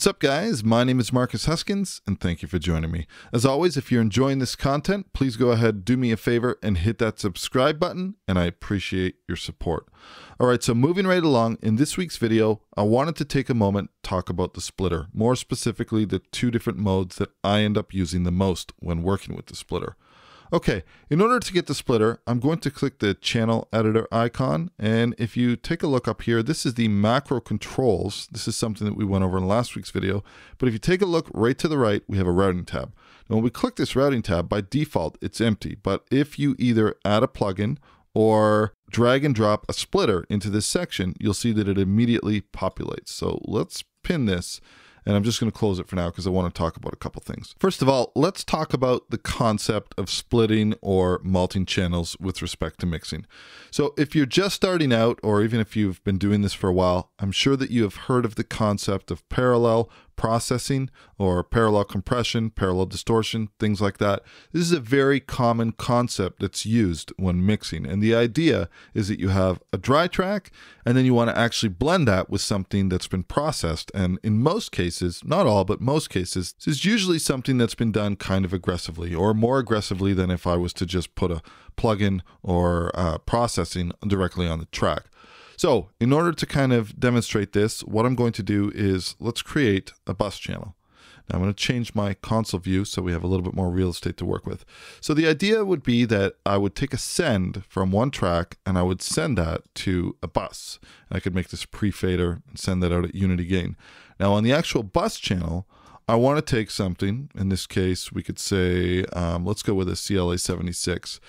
What's up, guys? My name is Marcus Huyskens, and thank you for joining me. As always, if you're enjoying this content, please go ahead, do me a favor, and hit that subscribe button, and I appreciate your support. All right, so moving right along, in this week's video, I wanted to take a moment to talk about the splitter, more specifically the two different modes that I end up using the most when working with the splitter. Okay, in order to get the splitter, I'm going to click the channel editor icon, and if you take a look up here, this is the macro controls. This is something that we went over in last week's video, but if you take a look right to the right, we have a routing tab. Now, when we click this routing tab, by default, it's empty, but if you either add a plugin or drag and drop a splitter into this section, you'll see that it immediately populates. So let's pin this. And I'm just going to close it for now because I want to talk about a couple things. First of all, let's talk about the concept of splitting or multing channels with respect to mixing. So if you're just starting out, or even if you've been doing this for a while, I'm sure that you have heard of the concept of parallel processing or parallel compression, parallel distortion, things like that. This is a very common concept that's used when mixing. And the idea is that you have a dry track, and then you want to actually blend that with something that's been processed. And in most cases, not all, but most cases, this is usually something that's been done kind of aggressively, or more aggressively than if I was to just put a plugin or processing directly on the track. So in order to kind of demonstrate this, what I'm going to do is let's create a bus channel. Now I'm going to change my console view so we have a little bit more real estate to work with. So the idea would be that I would take a send from one track and I would send that to a bus. And I could make this pre-fader and send that out at unity gain. Now on the actual bus channel, I want to take something. In this case, we could say, let's go with a CLA76.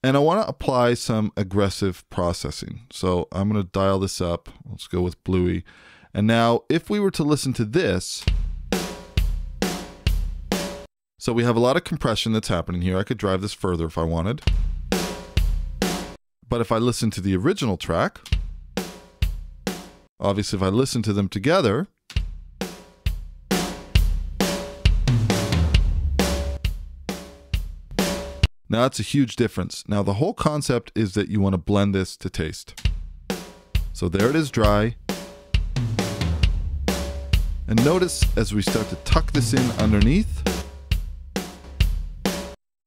And I want to apply some aggressive processing. So I'm going to dial this up. Let's go with Bluey. And now if we were to listen to this, so we have a lot of compression that's happening here. I could drive this further if I wanted. But if I listen to the original track, obviously if I listen to them together, now that's a huge difference. Now the whole concept is that you want to blend this to taste. So there it is dry. And notice as we start to tuck this in underneath,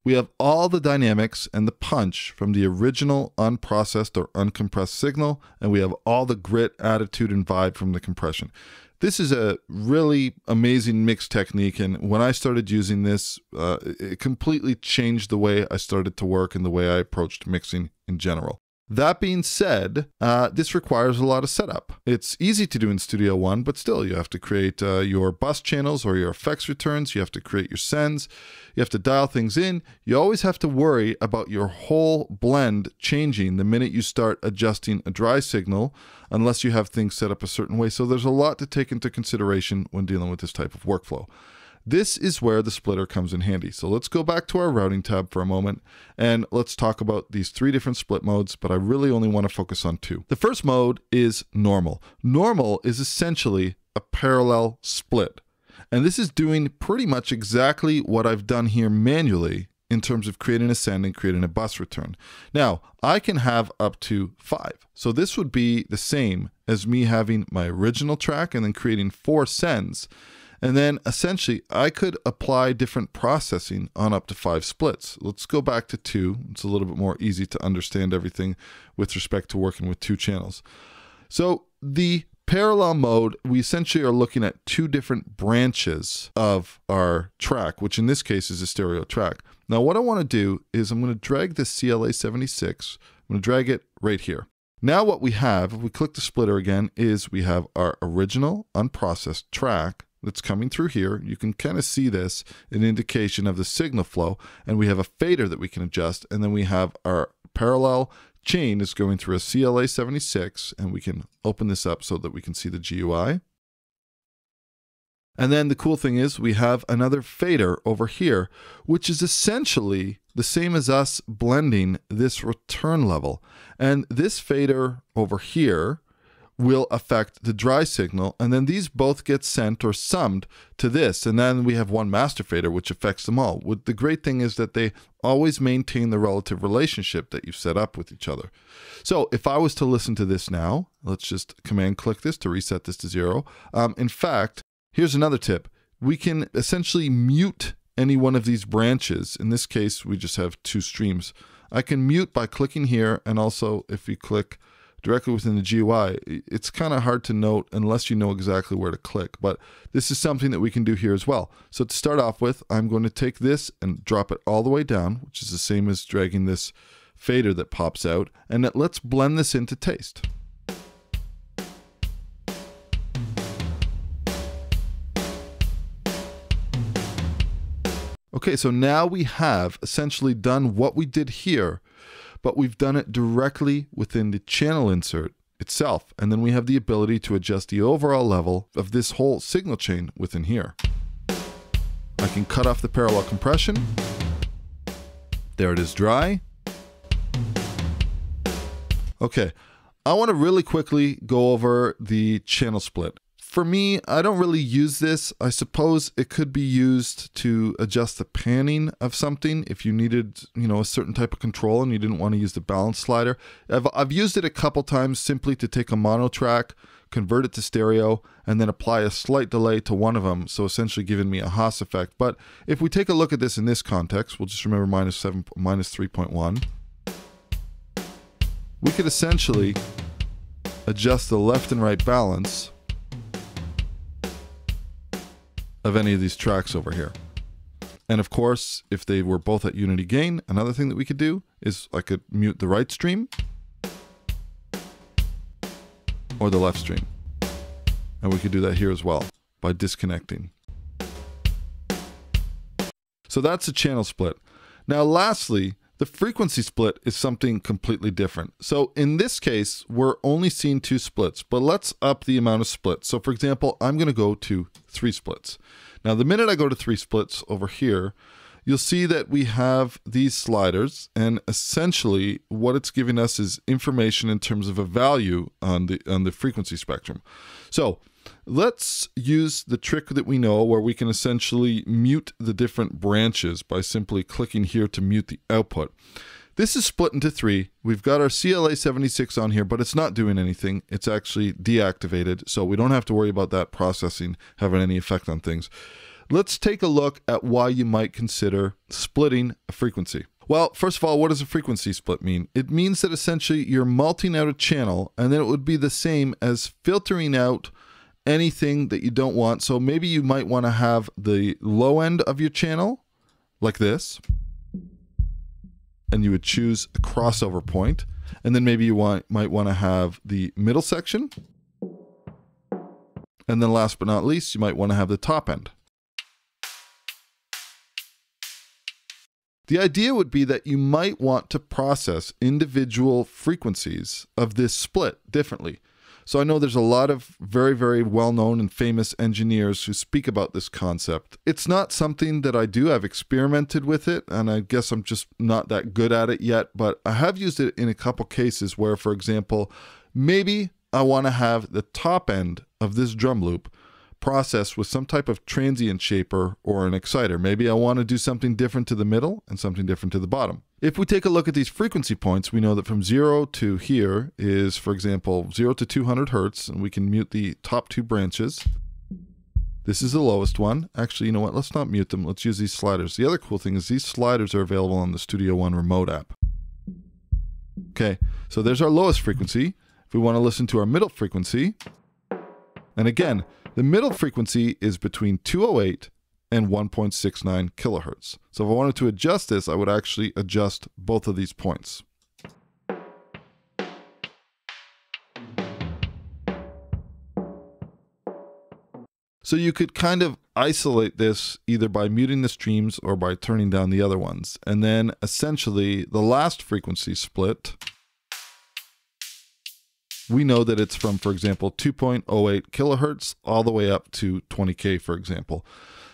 we have all the dynamics and the punch from the original unprocessed or uncompressed signal, and we have all the grit, attitude, and vibe from the compression. This is a really amazing mix technique, and when I started using this, it completely changed the way I started to work and the way I approached mixing in general. That being said, this requires a lot of setup. It's easy to do in Studio One, but still you have to create your bus channels or your effects returns, you have to create your sends, you have to dial things in. You always have to worry about your whole blend changing the minute you start adjusting a dry signal, unless you have things set up a certain way. So there's a lot to take into consideration when dealing with this type of workflow. This is where the splitter comes in handy. So let's go back to our routing tab for a moment, and let's talk about these three different split modes, but I really only want to focus on two. The first mode is normal. Normal is essentially a parallel split. And this is doing pretty much exactly what I've done here manually in terms of creating a send and creating a bus return. Now, I can have up to 5. So this would be the same as me having my original track and then creating 4 sends. And then essentially I could apply different processing on up to 5 splits. Let's go back to 2. It's a little bit more easy to understand everything with respect to working with 2 channels. So the parallel mode, we essentially are looking at 2 different branches of our track, which in this case is a stereo track. Now what I want to do is I'm going to drag this CLA76, I'm going to drag it right here. Now what we have, if we click the splitter again, is we have our original unprocessed track that's coming through here. You can kind of see this, an indication of the signal flow, and we have a fader that we can adjust, and then we have our parallel chain is going through a CLA76, and we can open this up so that we can see the GUI. And then the cool thing is we have another fader over here, which is essentially the same as us blending this return level. And this fader over here will affect the dry signal, and then these both get sent or summed to this, and then we have one master fader which affects them all. The great thing is that they always maintain the relative relationship that you've set up with each other. So if I was to listen to this now, let's just command click this to reset this to 0. In fact, Here's another tip. We can essentially mute any one of these branches. In this case, we just have two streams. I can mute by clicking here, and also if you click directly within the GUI, it's kind of hard to note unless you know exactly where to click, but this is something that we can do here as well. So to start off with, I'm going to take this and drop it all the way down, which is the same as dragging this fader that pops out, and let's blend this into taste. Okay, so now we have essentially done what we did here, but we've done it directly within the channel insert itself. And then we have the ability to adjust the overall level of this whole signal chain within here. I can cut off the parallel compression. There it is dry. Okay, I want to really quickly go over the channel split. For me, I don't really use this. I suppose it could be used to adjust the panning of something if you needed, you know, a certain type of control and you didn't want to use the balance slider. I've used it a couple times simply to take a mono track, convert it to stereo, and then apply a slight delay to one of them, so essentially giving me a Haas effect. But if we take a look at this in this context, we'll just remember minus 3.1. We could essentially adjust the left and right balance of any of these tracks over here. And of course, if they were both at unity gain, another thing that we could do is I could mute the right stream or the left stream. And we could do that here as well by disconnecting. So that's the channel split. Now lastly, the frequency split is something completely different. So in this case, we're only seeing two splits, but let's up the amount of splits. So for example, I'm going to go to three splits. Now the minute I go to three splits over here, you'll see that we have these sliders, and essentially what it's giving us is information in terms of a value on the frequency spectrum. So let's use the trick that we know where we can essentially mute the different branches by simply clicking here to mute the output. This is split into three. We've got our CLA76 on here, but it's not doing anything. It's actually deactivated, so we don't have to worry about that processing having any effect on things. Let's take a look at why you might consider splitting a frequency. Well, first of all, what does a frequency split mean? It means that essentially you're multing out a channel, and then it would be the same as filtering out anything that you don't want. So maybe you might want to have the low end of your channel like this, and you would choose a crossover point. And then maybe you might want to have the middle section. And then last but not least, you might want to have the top end. The idea would be that you might want to process individual frequencies of this split differently. So I know there's a lot of very, very well-known and famous engineers who speak about this concept. It's not something that I do. I've experimented with it, and I guess I'm just not that good at it yet, but I have used it in a couple cases where, for example, maybe I want to have the top end of this drum loop processed with some type of transient shaper or an exciter. Maybe I want to do something different to the middle and something different to the bottom. If we take a look at these frequency points, we know that from 0 to here is, for example, 0 to 200 hertz, and we can mute the top two branches. This is the lowest one. Actually, you know what? Let's not mute them. Let's use these sliders. The other cool thing is these sliders are available on the Studio One remote app. Okay, so there's our lowest frequency. If we want to listen to our middle frequency, and again, the middle frequency is between 208 and 1.69 kilohertz. So if I wanted to adjust this, I would actually adjust both of these points. So you could kind of isolate this either by muting the streams or by turning down the other ones. And then essentially the last frequency split, we know that it's from, for example, 2.08 kilohertz all the way up to 20K, for example.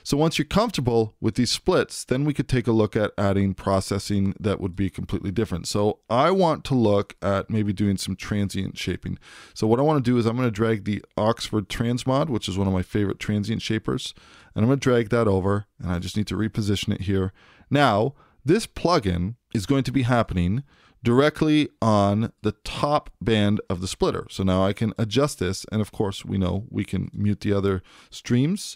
So once you're comfortable with these splits, then we could take a look at adding processing that would be completely different. So I want to look at maybe doing some transient shaping. So what I want to do is I'm going to drag the Oxford Transmod, which is one of my favorite transient shapers, and I'm going to drag that over, and I just need to reposition it here. Now, this plugin is going to be happening directly on the top band of the splitter. So now I can adjust this, and of course we know we can mute the other streams.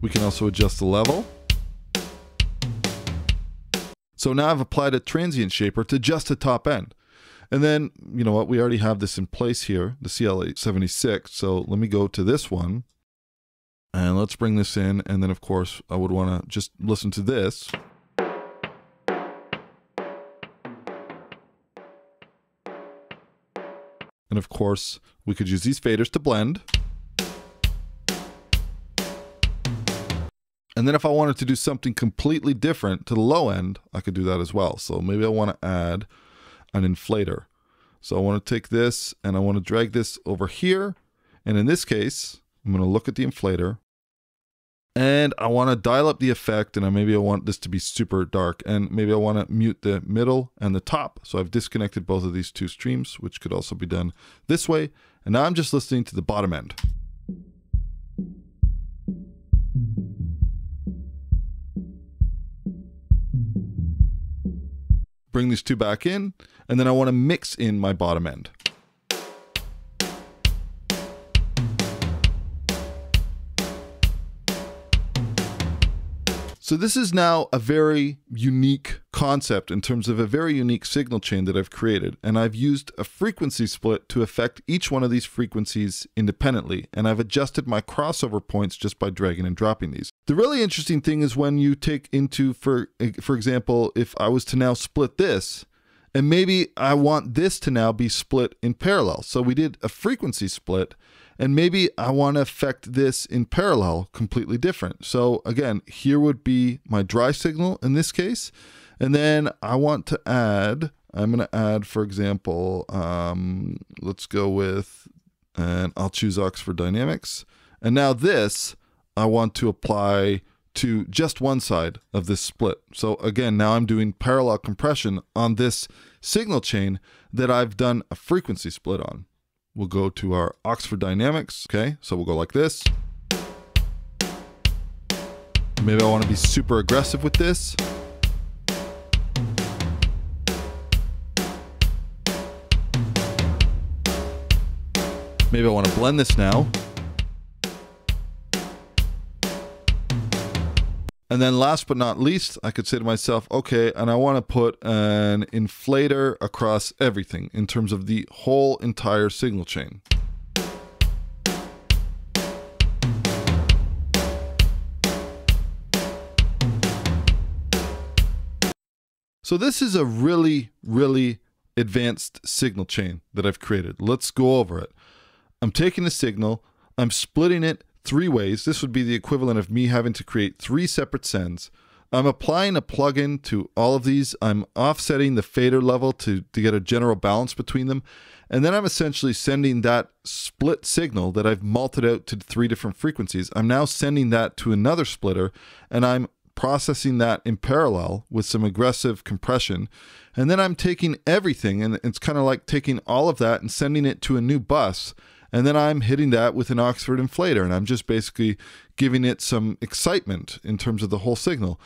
We can also adjust the level. So now I've applied a transient shaper to just the top end. And then, you know what, we already have this in place here, the CLA76. So let me go to this one and let's bring this in. And then of course I would want to just listen to this. And of course we could use these faders to blend. And then if I wanted to do something completely different to the low end, I could do that as well. So maybe I want to add an inflator. So I want to take this and I want to drag this over here. And in this case, I'm going to look at the inflator and I want to dial up the effect. And maybe I want this to be super dark, and maybe I want to mute the middle and the top. So I've disconnected both of these two streams, which could also be done this way. And now I'm just listening to the bottom end. Bring these two back in, and then I want to mix in my bottom end. So this is now a very unique concept in terms of a very unique signal chain that I've created. And I've used a frequency split to affect each one of these frequencies independently. And I've adjusted my crossover points just by dragging and dropping these. The really interesting thing is when you take into, for example, if I was to now split this, and maybe I want this to now be split in parallel. So we did a frequency split, and maybe I want to affect this in parallel, completely different. So again, here would be my dry signal in this case. And then I want to add, I'm going to add, for example, let's go with, and I'll choose Ox4 Dynamics. And now this, I want to apply to just one side of this split. So again, now I'm doing parallel compression on this signal chain that I've done a frequency split on. We'll go to our Ox4 Dynamics, okay? So we'll go like this. Maybe I want to be super aggressive with this. Maybe I want to blend this now. And then last but not least, I could say to myself, okay, and I want to put an inflator across everything in terms of the whole entire signal chain. So this is a really, really advanced signal chain that I've created. Let's go over it. I'm taking the signal, I'm splitting it three ways. This would be the equivalent of me having to create three separate sends. I'm applying a plugin to all of these. I'm offsetting the fader level to get a general balance between them. And then I'm essentially sending that split signal that I've malted out to three different frequencies. I'm now sending that to another splitter, and I'm processing that in parallel with some aggressive compression. And then I'm taking everything, and it's kind of like taking all of that and sending it to a new bus. And then I'm hitting that with an Ox4 inflator, and I'm just basically giving it some excitement in terms of the whole signal.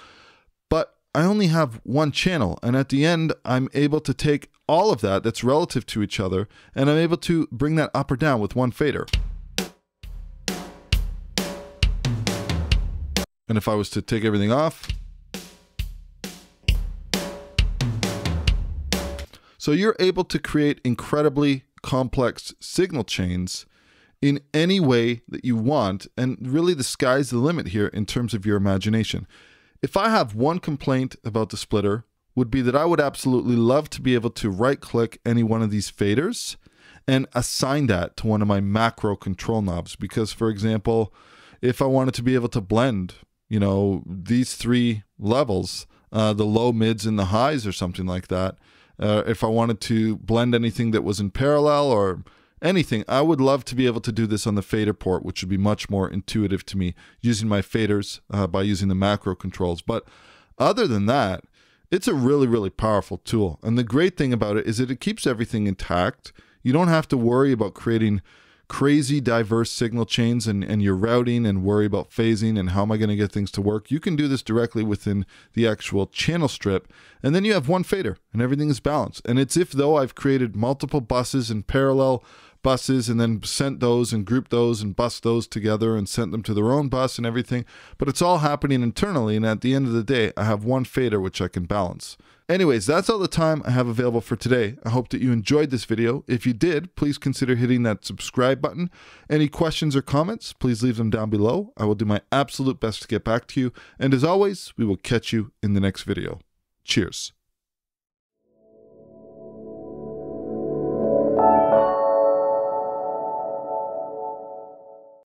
But I only have one channel, and at the end, I'm able to take all of that that's relative to each other, and I'm able to bring that up or down with one fader. And if I was to take everything off, so you're able to create incredibly complex signal chains in any way that you want, and really the sky's the limit here in terms of your imagination. If I have one complaint about the splitter, would be that I would absolutely love to be able to right-click any one of these faders and assign that to one of my macro control knobs, because, for example, if I wanted to be able to blend, you know, these three levels, the low, mids, and the highs or something like that, if I wanted to blend anything that was in parallel or anything, I would love to be able to do this on the fader port, which would be much more intuitive to me using my faders by using the macro controls. But other than that, it's a really, really powerful tool. And the great thing about it is that it keeps everything intact. You don't have to worry about creating crazy diverse signal chains and your routing and worry about phasing and how am I going to get things to work, you can do this directly within the actual channel strip. And then you have one fader and everything is balanced. And it's if though I've created multiple buses and parallel buses and then sent those and grouped those and bused those together and sent them to their own bus and everything. But it's all happening internally, and at the end of the day, I have one fader which I can balance. Anyways, that's all the time I have available for today. I hope that you enjoyed this video. If you did, please consider hitting that subscribe button. Any questions or comments, please leave them down below. I will do my absolute best to get back to you. And as always, we will catch you in the next video. Cheers.